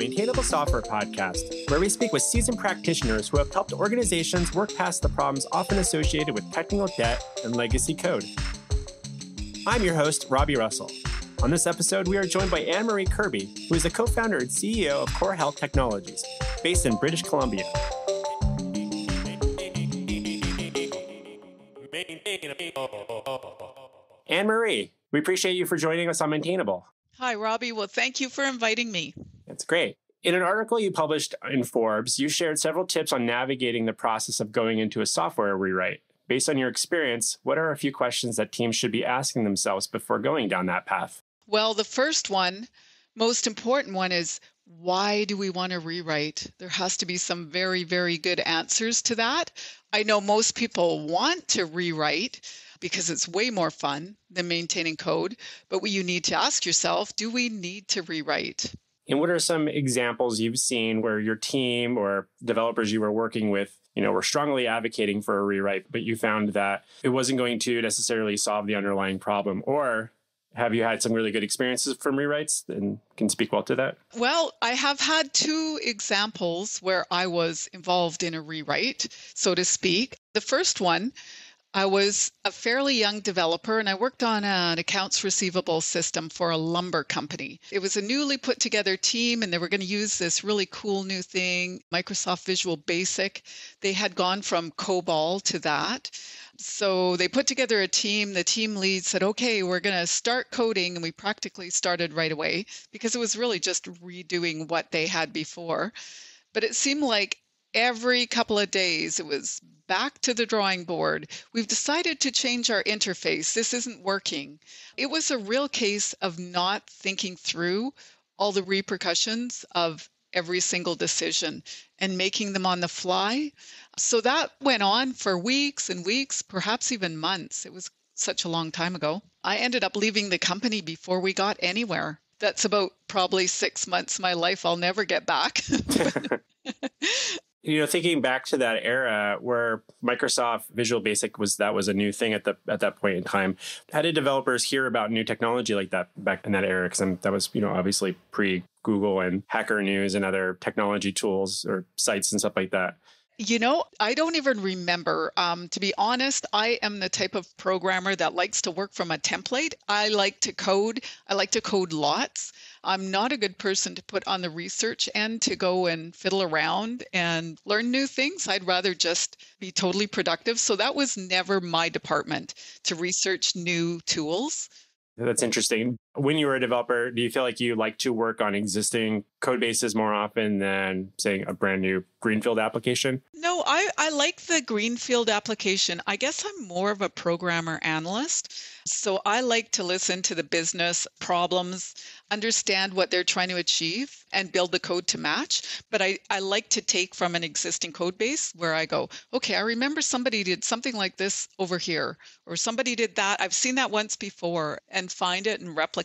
Maintainable Software podcast, where we speak with seasoned practitioners who have helped organizations work past the problems often associated with technical debt and legacy code. I'm your host, Robbie Russell. On this episode, we are joined by Anne Marie Kirby, who is the co-founder and CEO of Core Health Technologies, based in British Columbia. Anne Marie, we appreciate you for joining us on Maintainable. Hi, Robbie. Well, thank you for inviting me. That's great. In an article you published in Forbes, you shared several tips on navigating the process of going into a software rewrite. Based on your experience, what are a few questions that teams should be asking themselves before going down that path? Well, the first one, most important one, is why do we want to rewrite? There has to be some very, very good answers to that. I know most people want to rewrite because it's way more fun than maintaining code. But what you need to ask yourself, do we need to rewrite? And what are some examples you've seen where your team or developers you were working with, were strongly advocating for a rewrite, but you found that it wasn't going to necessarily solve the underlying problem? Or have you had some really good experiences from rewrites and can speak well to that? Well, I have had two examples where I was involved in a rewrite, so to speak. The first one, I was a fairly young developer and I worked on an accounts receivable system for a lumber company. It was a newly put together team and they were going to use this really cool new thing, Microsoft Visual Basic. They had gone from COBOL to that. So they put together a team. The team lead said, okay, we're going to start coding. And we practically started right away because it was really just redoing what they had before. But it seemed like every couple of days, it was back to the drawing board. We've decided to change our interface. This isn't working. It was a real case of not thinking through all the repercussions of every single decision and making them on the fly. So that went on for weeks and weeks, perhaps even months. It was such a long time ago. I ended up leaving the company before we got anywhere. That's about probably 6 months of my life I'll never get back. Thinking back to that era where Microsoft Visual Basic was a new thing at that point in time. How did developers hear about new technology like that back in that era? Because that was, obviously pre-Google and Hacker News and other technology tools or sites and stuff like that. I don't even remember. To be honest, I am the type of programmer that likes to work from a template. I like to code. I like to code lots. I'm not a good person to put on the research end to go and fiddle around and learn new things. I'd rather just be totally productive. So that was never my department, to research new tools. That's interesting. When you were a developer, do you feel like you like to work on existing code bases more often than, say, a brand new greenfield application? No, I like the greenfield application. I guess I'm more of a programmer analyst. So I like to listen to the business problems, understand what they're trying to achieve, and build the code to match. But I like to take from an existing code base where I go, okay, I remember somebody did something like this over here, or somebody did that. I've seen that once before, and find it and replicate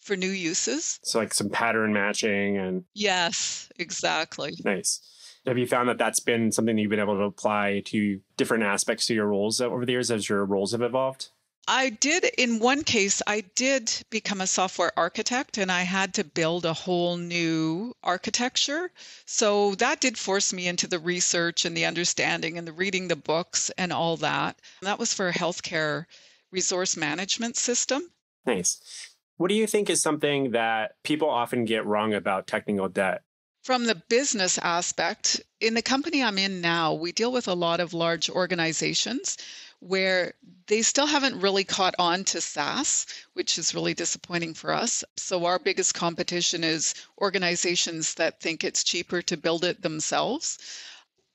for new uses. So like some pattern matching and... Yes, exactly. Nice. Have you found that that's been something that you've been able to apply to different aspects of your roles over the years as your roles have evolved? I did. In one case, I did become a software architect and I had to build a whole new architecture. So that did force me into the research and the understanding and the reading the books and all that. And that was for a healthcare resource management system. Nice. What do you think is something that people often get wrong about technical debt? From the business aspect, in the company I'm in now, we deal with a lot of large organizations where they still haven't really caught on to SaaS, which is really disappointing for us. So our biggest competition is organizations that think it's cheaper to build it themselves.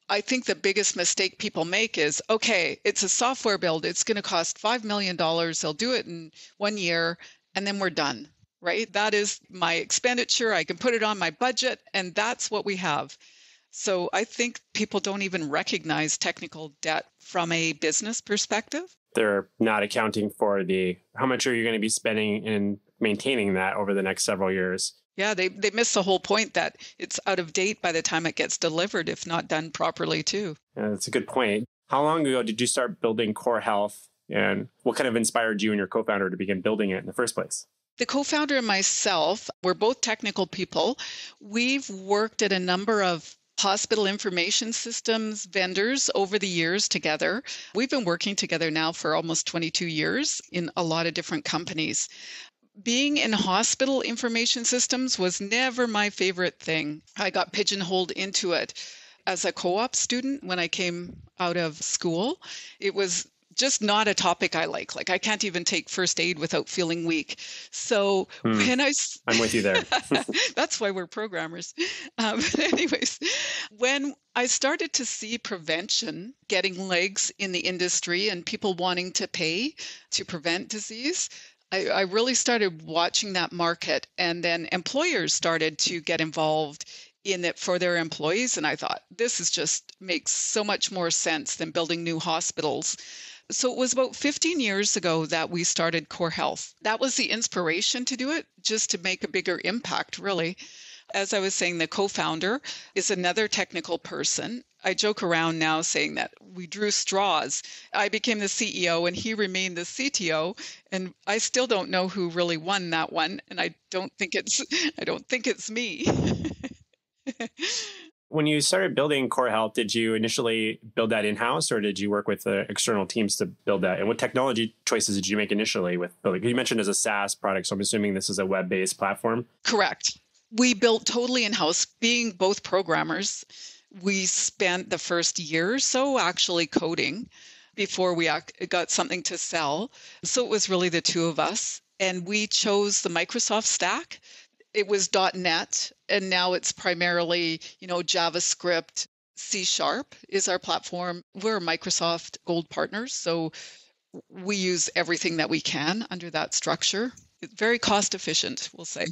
I think the biggest mistake people make is, okay, it's a software build. It's going to cost $5 million. They'll do it in 1 year, and then we're done, right? That is my expenditure. I can put it on my budget, and that's what we have. So I think people don't even recognize technical debt from a business perspective. They're not accounting for how much are you going to be spending in maintaining that over the next several years? Yeah, they miss the whole point that it's out of date by the time it gets delivered, if not done properly too. Yeah, that's a good point. How long ago did you start building Core Health, and what kind of inspired you and your co-founder to begin building it in the first place? The co-founder and myself, we're both technical people. We've worked at a number of hospital information systems vendors over the years together. We've been working together now for almost 22 years in a lot of different companies. Being in hospital information systems was never my favorite thing. I got pigeonholed into it as a co-op student when I came out of school. It was just not a topic I like. Like, I can't even take first aid without feeling weak. So I'm with you there. That's why we're programmers. Anyways, when I started to see prevention getting legs in the industry and people wanting to pay to prevent disease, I really started watching that market. And then employers started to get involved in it for their employees. And I thought, this is just makes so much more sense than building new hospitals. So it was about 15 years ago that we started Core Health. That was the inspiration to do it, just to make a bigger impact, really. As I was saying, the co-founder is another technical person. I joke around now saying that we drew straws. I became the CEO and he remained the CTO, and I still don't know who really won that one, and I don't think it's me. When you started building Core Health, did you initially build that in-house, or did you work with the external teams to build that? And what technology choices did you make initially with building? You mentioned as a SaaS product, so I'm assuming this is a web-based platform. Correct. We built totally in-house. Being both programmers, we spent the first year or so actually coding before we got something to sell. So it was really the two of us, and we chose the Microsoft stack. It was .NET, and now it's primarily, JavaScript. C Sharp is our platform. We're Microsoft Gold partners, so we use everything that we can under that structure. It's very cost efficient, we'll say.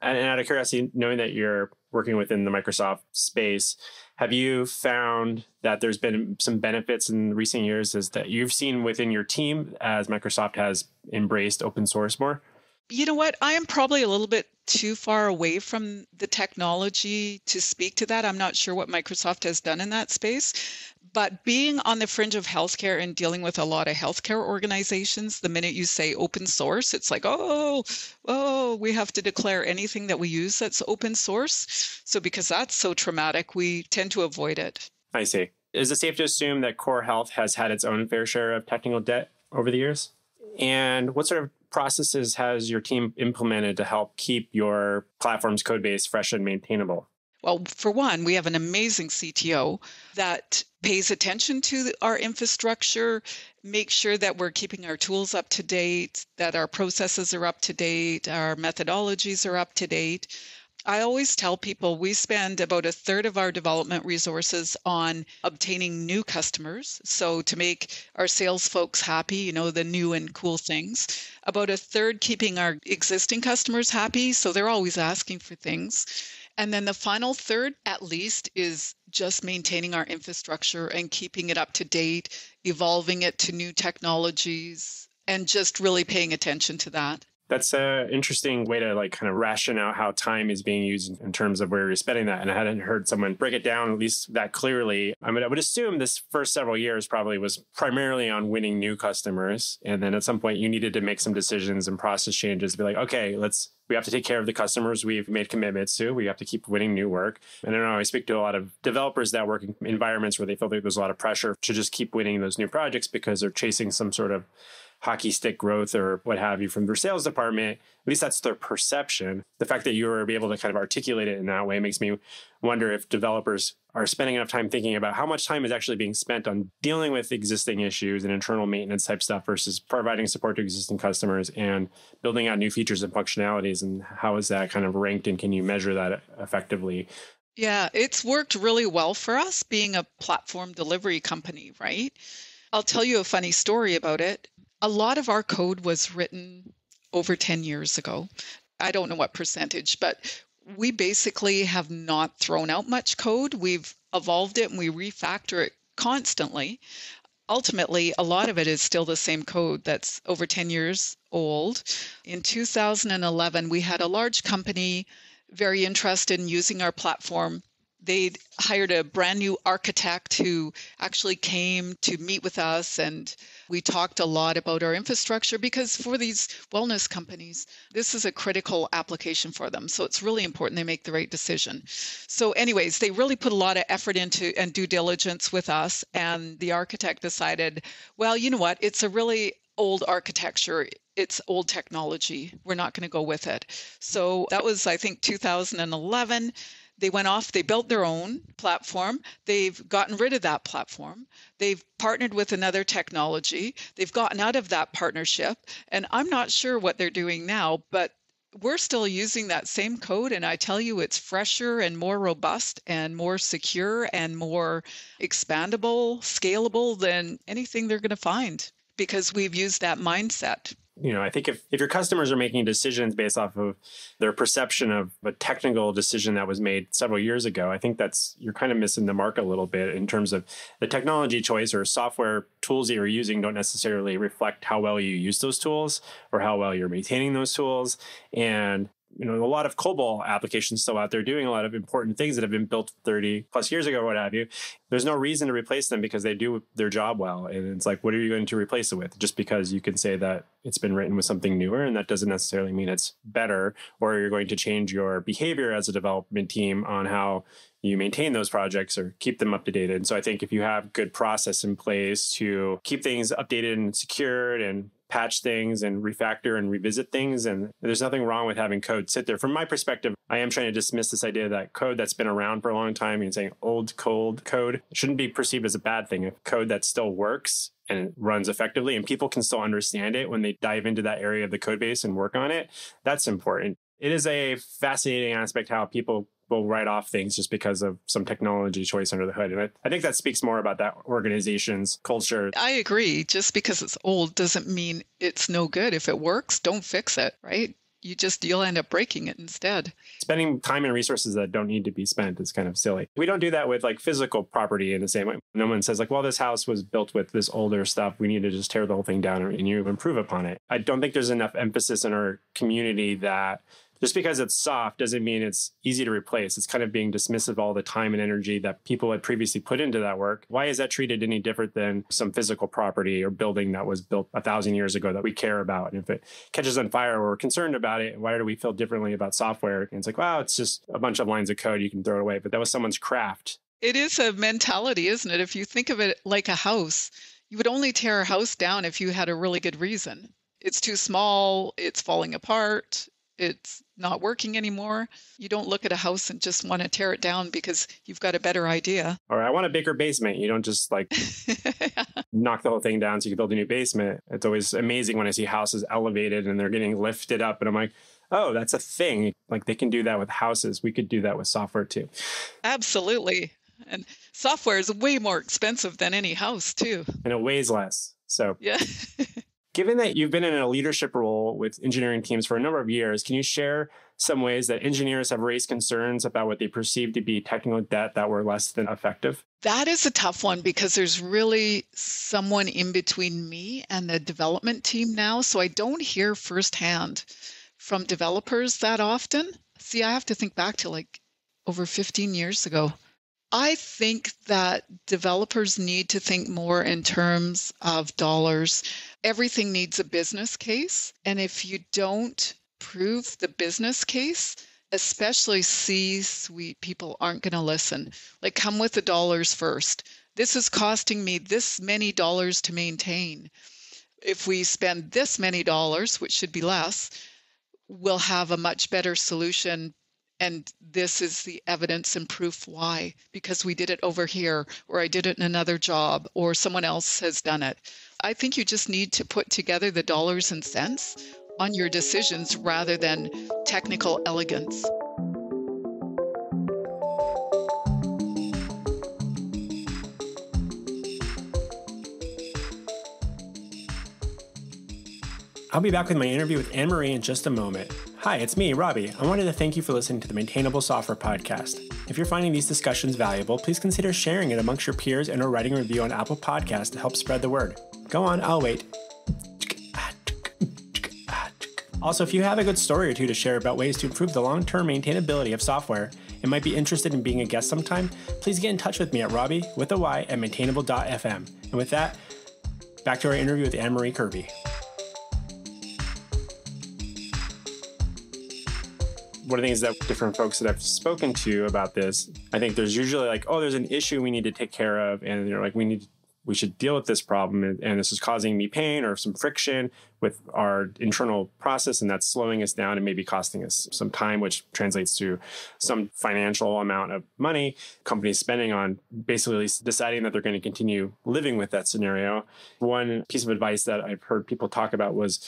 And out of curiosity, knowing that you're working within the Microsoft space, have you found that there's been some benefits in recent years is that you've seen within your team as Microsoft has embraced open source more? You know what? I am probably a little bit too far away from the technology to speak to that. I'm not sure what Microsoft has done in that space. But being on the fringe of healthcare and dealing with a lot of healthcare organizations, the minute you say open source, it's like, oh, we have to declare anything that we use that's open source. So because that's so traumatic, we tend to avoid it. I see. Is it safe to assume that Core Health has had its own fair share of technical debt over the years? And what sort of processes has your team implemented to help keep your platform's code base fresh and maintainable? Well, for one, we have an amazing CTO that pays attention to our infrastructure, makes sure that we're keeping our tools up to date, that our processes are up to date, our methodologies are up to date. I always tell people we spend about a third of our development resources on obtaining new customers. So to make our sales folks happy, the new and cool things. About a third keeping our existing customers happy. So they're always asking for things. And then the final third, at least, is just maintaining our infrastructure and keeping it up to date, evolving it to new technologies, and just really paying attention to that. That's an interesting way to ration out how time is being used in terms of where you're spending that. And I hadn't heard someone break it down at least that clearly. I mean, I would assume this first several years probably was primarily on winning new customers. And then at some point you needed to make some decisions and process changes, be like, okay, we have to take care of the customers we've made commitments to. We have to keep winning new work. And I know I speak to a lot of developers that work in environments where they feel like there's a lot of pressure to just keep winning those new projects because they're chasing some sort of hockey stick growth or what have you from their sales department. At least that's their perception. The fact that you were able to kind of articulate it in that way makes me wonder if developers are spending enough time thinking about how much time is actually being spent on dealing with existing issues and internal maintenance type stuff versus providing support to existing customers and building out new features and functionalities. And how is that kind of ranked, and can you measure that effectively? Yeah, it's worked really well for us being a platform delivery company, right? I'll tell you a funny story about it. A lot of our code was written over 10 years ago. I don't know what percentage, but we basically have not thrown out much code. We've evolved it and we refactor it constantly. Ultimately, a lot of it is still the same code that's over 10 years old. In 2011, we had a large company very interested in using our platform. they hired a brand new architect who actually came to meet with us, and we talked a lot about our infrastructure, because for these wellness companies, this is a critical application for them. So it's really important they make the right decision. So anyways, they really put a lot of effort into and due diligence with us, and the architect decided, well, you know what, it's a really old architecture. It's old technology. We're not going to go with it. So that was, I think, 2011. They went off, they built their own platform. They've gotten rid of that platform. They've partnered with another technology. They've gotten out of that partnership. And I'm not sure what they're doing now, but we're still using that same code. And I tell you, it's fresher and more robust and more secure and more expandable, scalable than anything they're going to find, because we've used that mindset. You know, I think if your customers are making decisions based off of their perception of a technical decision that was made several years ago, I think that's, you're kind of missing the mark a little bit in terms of the technology choice, or software tools that you're using don't necessarily reflect how well you use those tools or how well you're maintaining those tools. And, you know, a lot of COBOL applications still out there doing a lot of important things that have been built 30 plus years ago, what have you. There's no reason to replace them because they do their job well. And it's like, what are you going to replace it with? Just because you can say that it's been written with something newer, and that doesn't necessarily mean it's better, or you're going to change your behavior as a development team on how you maintain those projects or keep them up to date. And so I think if you have good process in place to keep things updated and secured and patch things and refactor and revisit things. And there's nothing wrong with having code sit there. From my perspective, I am trying to dismiss this idea that code that's been around for a long time and saying old, cold code shouldn't be perceived as a bad thing. If code that still works and it runs effectively and people can still understand it when they dive into that area of the code base and work on it, that's important. It is a fascinating aspect how people will write off things just because of some technology choice under the hood. And I think that speaks more about that organization's culture. I agree. Just because it's old doesn't mean it's no good. If it works, don't fix it, right? You'll end up breaking it instead. Spending time and resources that don't need to be spent is kind of silly. We don't do that with like physical property in the same way. No one says like, well, this house was built with this older stuff. We need to just tear the whole thing down and you improve upon it. I don't think there's enough emphasis in our community that just because it's soft doesn't mean it's easy to replace. It's kind of being dismissive of all the time and energy that people had previously put into that work. Why is that treated any different than some physical property or building that was built 1,000 years ago that we care about? And if it catches on fire or we're concerned about it, why do we feel differently about software? And it's like, wow, it's just a bunch of lines of code. You can throw it away. But that was someone's craft. It is a mentality, isn't it? If you think of it like a house, you would only tear a house down if you had a really good reason. It's too small. It's falling apart. It's not working anymore. You don't look at a house and just want to tear it down because you've got a better idea. Or I want a bigger basement. You don't just like knock the whole thing down so you can build a new basement. It's always amazing when I see houses elevated and they're getting lifted up. And I'm like, oh, that's a thing. Like they can do that with houses. We could do that with software too. Absolutely. And software is way more expensive than any house too. And it weighs less. So yeah. Given that you've been in a leadership role with engineering teams for a number of years, can you share some ways that engineers have raised concerns about what they perceive to be technical debt that were less than effective? That is a tough one because there's really someone in between me and the development team now. So I don't hear firsthand from developers that often. See, I have to think back to like over 15 years ago. I think that developers need to think more in terms of dollars. Everything needs a business case. And if you don't prove the business case, especially C-suite people aren't going to listen. Like, come with the dollars first. This is costing me this many dollars to maintain. If we spend this many dollars, which should be less, we'll have a much better solution. And this is the evidence and proof why, because we did it over here, or I did it in another job, or someone else has done it. I think you just need to put together the dollars and cents on your decisions rather than technical elegance. I'll be back with my interview with Anne Marie in just a moment. Hi, it's me, Robbie. I wanted to thank you for listening to the Maintainable Software Podcast. If you're finding these discussions valuable, please consider sharing it amongst your peers and/or writing a review on Apple Podcasts to help spread the word. Go on, I'll wait. Also, if you have a good story or two to share about ways to improve the long-term maintainability of software and might be interested in being a guest sometime, please get in touch with me at robbie with a y at maintainable.fm. And with that, back to our interview with Anne Marie Kirby. One of the things that different folks that I've spoken to about this, I think there's usually like, oh, there's an issue we need to take care of. And they're like, we should deal with this problem. And this is causing me pain or some friction with our internal process. And that's slowing us down and maybe costing us some time, which translates to some financial amount of money companies spending on basically deciding that they're going to continue living with that scenario. One piece of advice that I've heard people talk about was,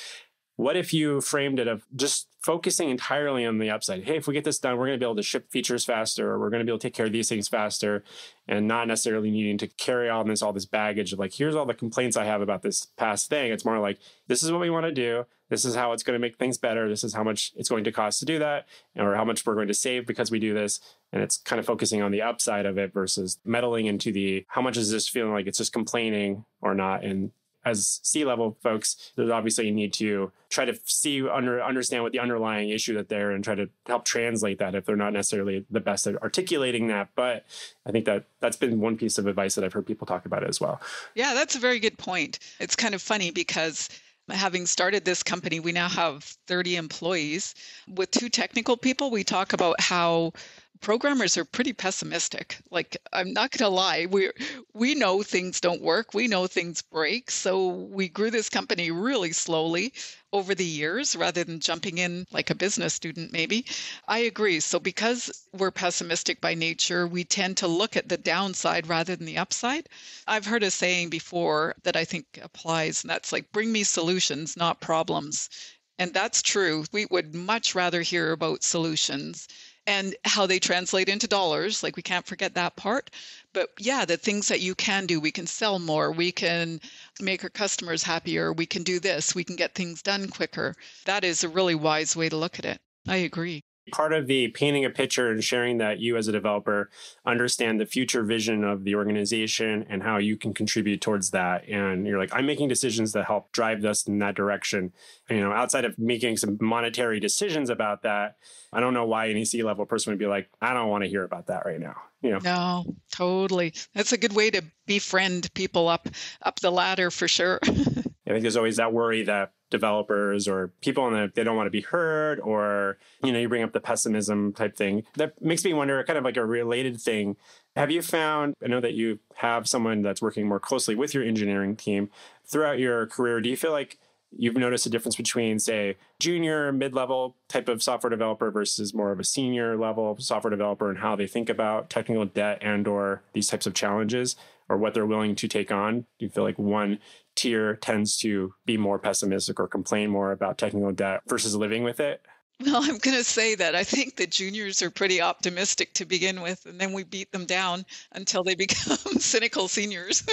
what if you framed it of just focusing entirely on the upside? Hey, if we get this done, we're going to be able to ship features faster, or we're going to be able to take care of these things faster, and not necessarily needing to carry on this all this baggage of like, here's all the complaints I have about this past thing. It's more like, this is what we want to do. This is how it's going to make things better. This is how much it's going to cost to do that, or how much we're going to save because we do this. And it's kind of focusing on the upside of it versus meddling into the, how much is this feeling like it's just complaining or not? And as C-level folks, there's obviously a need to try to see, understand what the underlying issue that they're in and try to help translate that if they're not necessarily the best at articulating that. But I think that that's been one piece of advice that I've heard people talk about as well. Yeah, that's a very good point. It's kind of funny because having started this company, we now have 30 employees. With 2 technical people, we talk about how programmers are pretty pessimistic. Like, I'm not going to lie, we know things don't work. We know things break. So we grew this company really slowly over the years rather than jumping in like a business student, maybe. I agree. So because we're pessimistic by nature, we tend to look at the downside rather than the upside. I've heard a saying before that I think applies, and that's like, bring me solutions, not problems. And that's true. We would much rather hear about solutions and how they translate into dollars. Like, we can't forget that part. But yeah, the things that you can do, we can sell more, we can make our customers happier, we can do this, we can get things done quicker. That is a really wise way to look at it. I agree. Part of the painting a picture and sharing that you as a developer understand the future vision of the organization and how you can contribute towards that. And you're like, I'm making decisions that help drive us in that direction. And, you know, outside of making some monetary decisions about that, I don't know why any C-level person would be like, I don't want to hear about that right now. You know? No, totally. That's a good way to befriend people up the ladder for sure. I think there's always that worry that developers or people they don't want to be heard, or, you know, you bring up the pessimism type thing. That makes me wonder, kind of like a related thing. Have you found, I know that you have someone that's working more closely with your engineering team throughout your career, do you feel like you've noticed a difference between, say, junior, mid-level type of software developer versus more of a senior level software developer, and how they think about technical debt and or these types of challenges, or what they're willing to take on? Do you feel like one tier tends to be more pessimistic or complain more about technical debt versus living with it? Well, I'm going to say that I think the juniors are pretty optimistic to begin with, and then we beat them down until they become cynical seniors.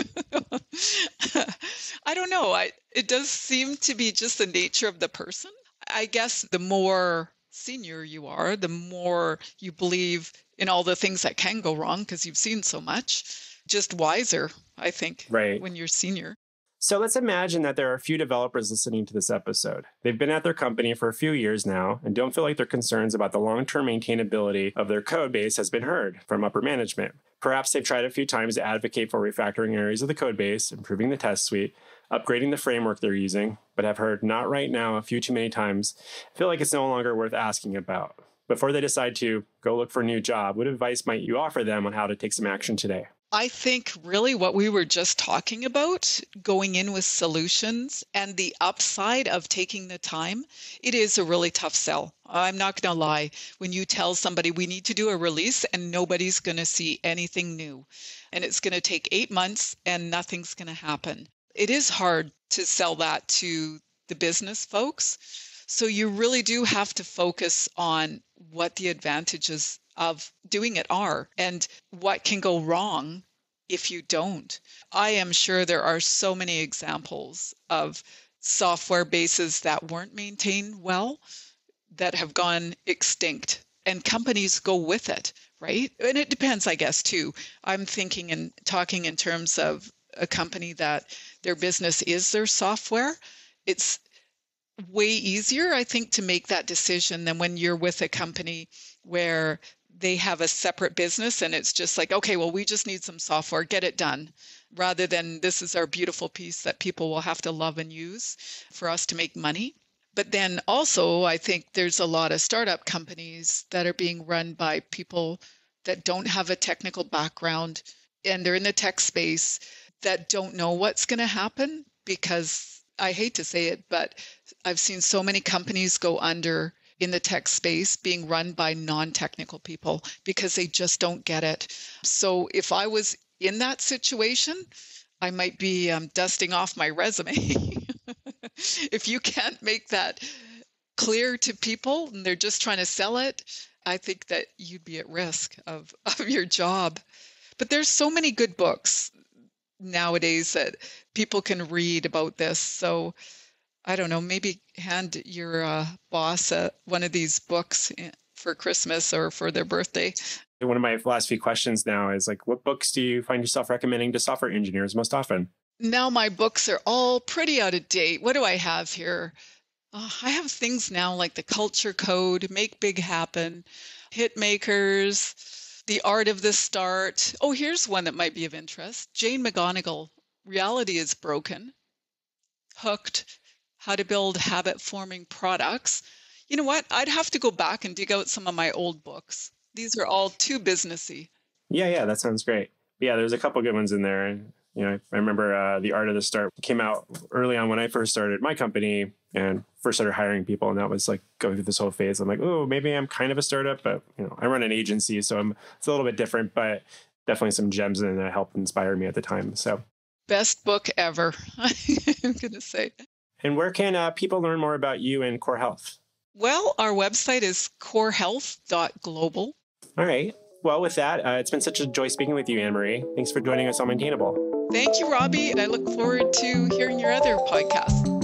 I don't know. It does seem to be just the nature of the person. I guess the more senior you are, the more you believe in all the things that can go wrong because you've seen so much. Just wiser, I think, right. When you're senior. So let's imagine that there are a few developers listening to this episode. They've been at their company for a few years now and don't feel like their concerns about the long-term maintainability of their code base has been heard from upper management. Perhaps they've tried a few times to advocate for refactoring areas of the code base, improving the test suite, upgrading the framework they're using, but have heard "not right now" a few too many times, feel like it's no longer worth asking about. Before they decide to go look for a new job, what advice might you offer them on how to take some action today? I think really what we were just talking about, going in with solutions and the upside of taking the time, it is a really tough sell. I'm not going to lie. When you tell somebody we need to do a release and nobody's going to see anything new, and it's going to take 8 months and nothing's going to happen, it is hard to sell that to the business folks. So you really do have to focus on what the advantages of doing it are and what can go wrong if you don't. I am sure there are so many examples of software bases that weren't maintained well that have gone extinct, and companies go with it, right? And it depends, I guess, too. I'm thinking and talking in terms of a company that their business is their software. It's way easier, I think, to make that decision than when you're with a company where they have a separate business and it's just like, okay, well, we just need some software, get it done, rather than this is our beautiful piece that people will have to love and use for us to make money. But then also, I think there's a lot of startup companies that are being run by people that don't have a technical background and they're in the tech space that don't know what's going to happen, because I hate to say it, but I've seen so many companies go under in the tech space being run by non-technical people because they just don't get it. So if I was in that situation, I might be dusting off my resume. If you can't make that clear to people and they're just trying to sell it, I think that you'd be at risk of your job. But there's so many good books nowadays that people can read about this. So I don't know, maybe hand your boss one of these books for Christmas or for their birthday. One of my last few questions now is like, what books do you find yourself recommending to software engineers most often? Now my books are all pretty out of date. What do I have here? I have things now like The Culture Code, Make Big Happen, Hitmakers, The Art of the Start. Oh, here's one that might be of interest. Jane McGonigal, Reality is Broken. Hooked, How to Build Habit-Forming Products. You know what? I'd have to go back and dig out some of my old books. These are all too businessy. Yeah, that sounds great. Yeah, there's a couple good ones in there. You know, I remember The Art of the Start came out early on when I first started my company and first started hiring people. And that was like going through this whole phase. I'm like, oh, maybe I'm kind of a startup, but, you know, I run an agency, so it's a little bit different, but definitely some gems in that helped inspire me at the time. So best book ever, I'm going to say. And where can people learn more about you and Core Health? Well, our website is corehealth.global. All right. Well, with that, it's been such a joy speaking with you, Anne Marie. Thanks for joining us on Maintainable. Thank you, Robbie. And I look forward to hearing your other podcast.